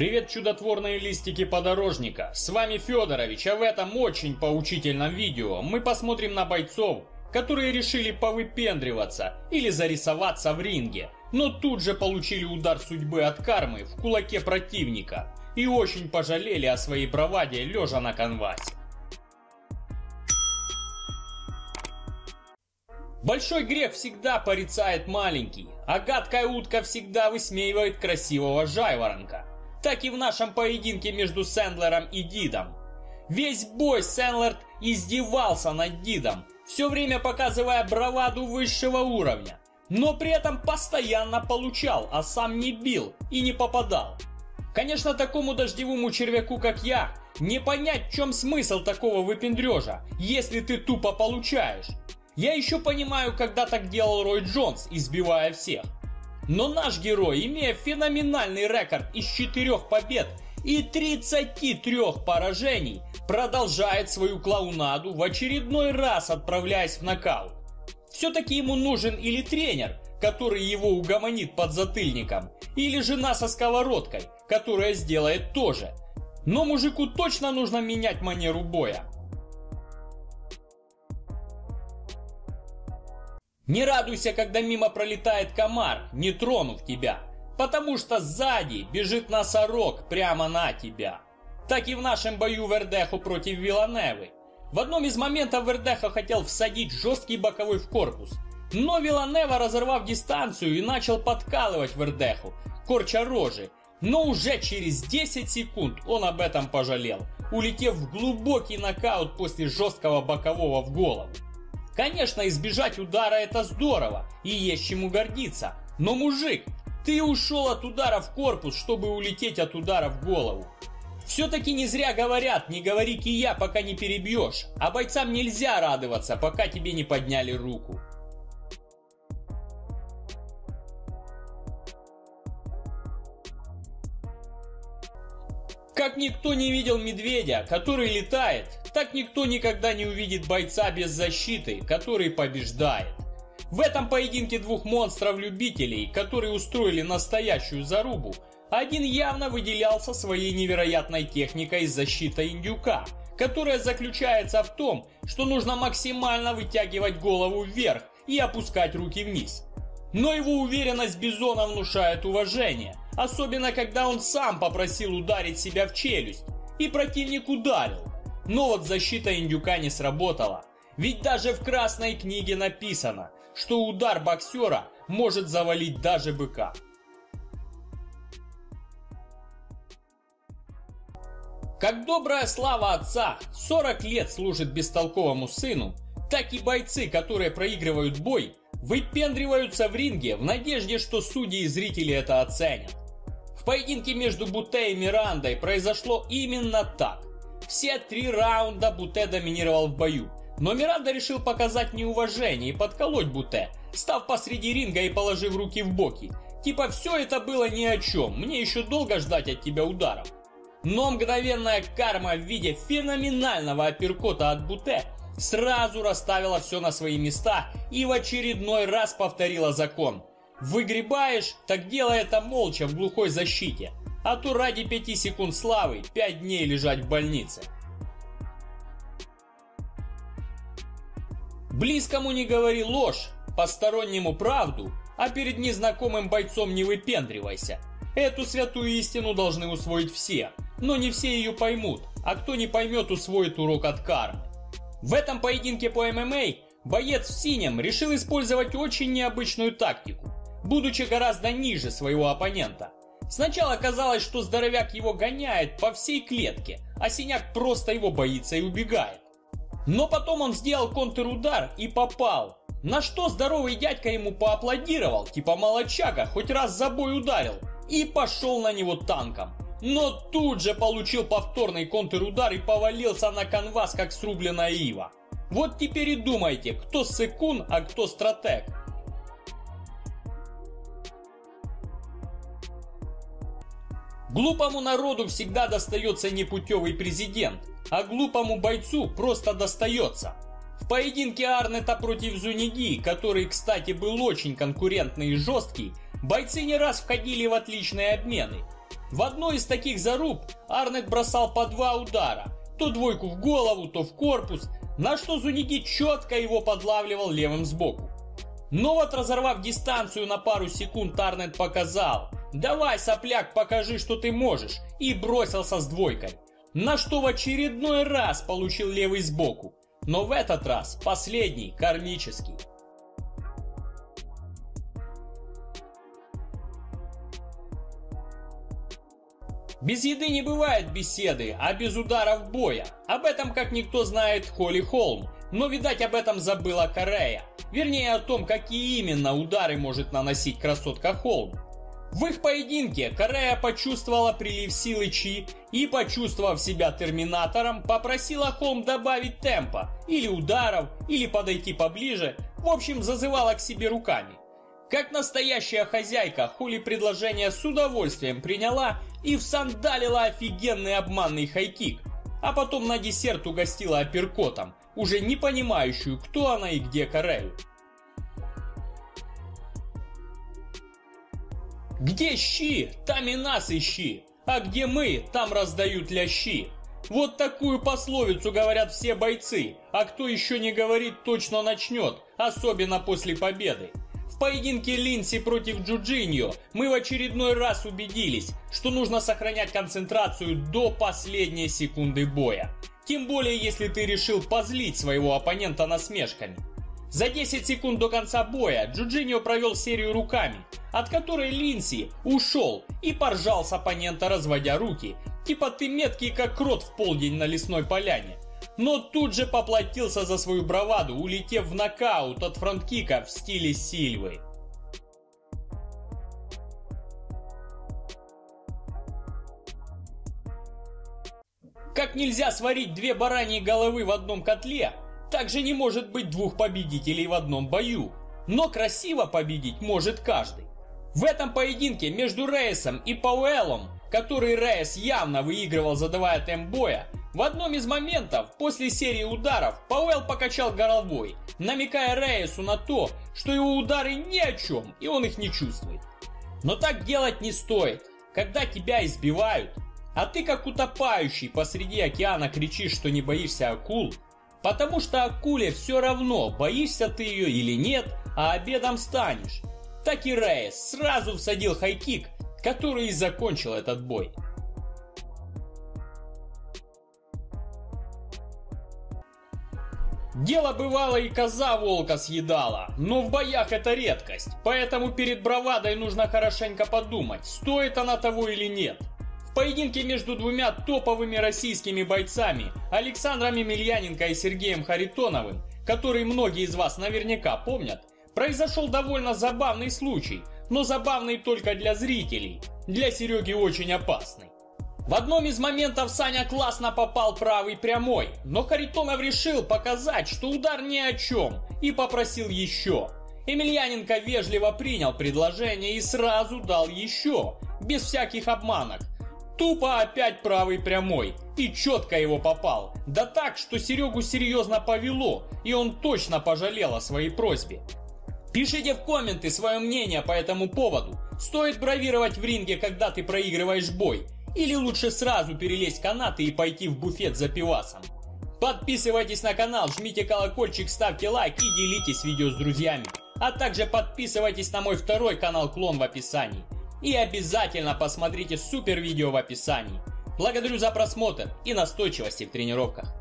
Привет, чудотворные листики подорожника! С вами Фёдорович, а в этом очень поучительном видео мы посмотрим на бойцов, которые решили повыпендриваться или зарисоваться в ринге, но тут же получили удар судьбы от кармы в кулаке противника и очень пожалели о своей браваде лежа на канвасе. Большой грех всегда порицает маленький, а гадкая утка всегда высмеивает красивого жайворонка. Так и в нашем поединке между Сэндлером и Дидом. Весь бой Сэндлер издевался над Дидом, все время показывая браваду высшего уровня, но при этом постоянно получал, а сам не бил и не попадал. Конечно, такому дождевому червяку, как я, не понять, в чем смысл такого выпендрежа, если ты тупо получаешь. Я еще понимаю, когда так делал Рой Джонс, избивая всех. Но наш герой, имея феноменальный рекорд из 4 побед и 33 поражений, продолжает свою клоунаду, в очередной раз отправляясь в нокаут. Все-таки ему нужен или тренер, который его угомонит под затыльником, или жена со сковородкой, которая сделает то же. Но мужику точно нужно менять манеру боя. Не радуйся, когда мимо пролетает комар, не тронув тебя, потому что сзади бежит носорог прямо на тебя. Так и в нашем бою Вердеху против Вильянуэвы. В одном из моментов Вердеху хотел всадить жесткий боковой в корпус, но Вильянуэва, разорвав дистанцию, и начал подкалывать Вердеху, корча рожи, но уже через 10 секунд он об этом пожалел, улетев в глубокий нокаут после жесткого бокового в голову. Конечно, избежать удара — это здорово, и есть чему гордиться. Но, мужик, ты ушел от удара в корпус, чтобы улететь от удара в голову. Все-таки не зря говорят: не говори кия, пока не перебьешь. А бойцам нельзя радоваться, пока тебе не подняли руку. Как никто не видел медведя, который летает, так никто никогда не увидит бойца без защиты, который побеждает. В этом поединке двух монстров-любителей, которые устроили настоящую зарубу, один явно выделялся своей невероятной техникой защиты индюка, которая заключается в том, что нужно максимально вытягивать голову вверх и опускать руки вниз. Но его уверенность бизона внушает уважение, особенно когда он сам попросил ударить себя в челюсть, и противник ударил. Но вот защита индюка не сработала, ведь даже в красной книге написано, что удар боксера может завалить даже быка. Как добрая слава отца 40 лет служит бестолковому сыну, так и бойцы, которые проигрывают бой, выпендриваются в ринге в надежде, что судьи и зрители это оценят. В поединке между Буте и Мирандой произошло именно так. Все 3 раунда Буте доминировал в бою, но Миранда решил показать неуважение и подколоть Буте, став посреди ринга и положив руки в боки. Типа все это было ни о чем, мне еще долго ждать от тебя ударов. Но мгновенная карма в виде феноменального апперкота от Буте сразу расставила все на свои места и в очередной раз повторила закон. Выгребаешь, так делай это молча в глухой защите, а то ради 5 секунд славы 5 дней лежать в больнице. Близкому не говори ложь, постороннему правду, а перед незнакомым бойцом не выпендривайся. Эту святую истину должны усвоить все, но не все ее поймут, а кто не поймет, усвоит урок от кармы. В этом поединке по ММА боец в синем решил использовать очень необычную тактику, будучи гораздо ниже своего оппонента. Сначала казалось, что здоровяк его гоняет по всей клетке, а синяк просто его боится и убегает. Но потом он сделал контрудар и попал, на что здоровый дядька ему поаплодировал, типа молодчага, хоть раз за бой ударил, и пошел на него танком. Но тут же получил повторный контрудар и повалился на канвас, как срубленная ива. Вот теперь и думайте, кто сыкун, а кто стратег. Глупому народу всегда достается непутевый президент, а глупому бойцу просто достается. В поединке Арнета против Зуниги, который, кстати, был очень конкурентный и жесткий, бойцы не раз входили в отличные обмены. В одной из таких заруб Арнет бросал по два удара, то двойку в голову, то в корпус, на что Зуниги четко его подлавливал левым сбоку. Но вот, разорвав дистанцию на пару секунд, Арнет показал: «Давай, сопляк, покажи, что ты можешь», и бросился с двойкой, на что в очередной раз получил левый сбоку, но в этот раз последний, кармический. Без еды не бывает беседы, а без ударов боя. Об этом, как никто, знает Холли Холм, но, видать, об этом забыла Корея. Вернее, о том, какие именно удары может наносить красотка Холм. В их поединке Корея почувствовала прилив силы Чи и, почувствовав себя терминатором, попросила Холм добавить темпа, или ударов, или подойти поближе, в общем, зазывала к себе руками. Как настоящая хозяйка, Холли предложение с удовольствием приняла и всандалила офигенный обманный хайкик, а потом на десерт угостила апперкотом, уже не понимающую, кто она и где Корею. Где щи, там и нас ищи, а где мы, там раздают лящи. Вот такую пословицу говорят все бойцы, а кто еще не говорит, точно начнет, особенно после победы. В поединке Линси против Джуджинио мы в очередной раз убедились, что нужно сохранять концентрацию до последней секунды боя. Тем более, если ты решил позлить своего оппонента насмешками. За 10 секунд до конца боя Джуджинио провел серию руками, от которой Линси ушел и поржал с оппонента, разводя руки. Типа ты меткий, как крот в полдень на лесной поляне. Но тут же поплатился за свою браваду, улетев в нокаут от фронткика в стиле Сильвы. Как нельзя сварить две бараньи головы в одном котле, так же не может быть двух победителей в одном бою. Но красиво победить может каждый. В этом поединке между Рейсом и Пауэлом, который Рейс явно выигрывал, задавая темп боя, в одном из моментов после серии ударов Пауэл покачал головой, намекая Рейсу на то, что его удары ни о чем и он их не чувствует. Но так делать не стоит. Когда тебя избивают, а ты как утопающий посреди океана кричишь, что не боишься акул, потому что акуле все равно, боишься ты ее или нет, а обедом станешь. Так и Рейс сразу всадил хайкик, который и закончил этот бой. Дело бывало, и коза волка съедала, но в боях это редкость, поэтому перед бравадой нужно хорошенько подумать, стоит она того или нет. В поединке между двумя топовыми российскими бойцами, Александром Емельяненко и Сергеем Харитоновым, который многие из вас наверняка помнят, произошел довольно забавный случай, но забавный только для зрителей, для Сереги очень опасный. В одном из моментов Саня классно попал правый прямой, но Харитонов решил показать, что удар ни о чем, и попросил еще. Емельяненко вежливо принял предложение и сразу дал еще, без всяких обманок. Тупо опять правый прямой, и четко его попал, да так, что Серегу серьезно повело, и он точно пожалел о своей просьбе. Пишите в комменты свое мнение по этому поводу. Стоит бравировать в ринге, когда ты проигрываешь бой, или лучше сразу перелезть канаты и пойти в буфет за пивасом? Подписывайтесь на канал, жмите колокольчик, ставьте лайк и делитесь видео с друзьями. А также подписывайтесь на мой второй канал Клон в описании. И обязательно посмотрите супер видео в описании. Благодарю за просмотр и настойчивости в тренировках.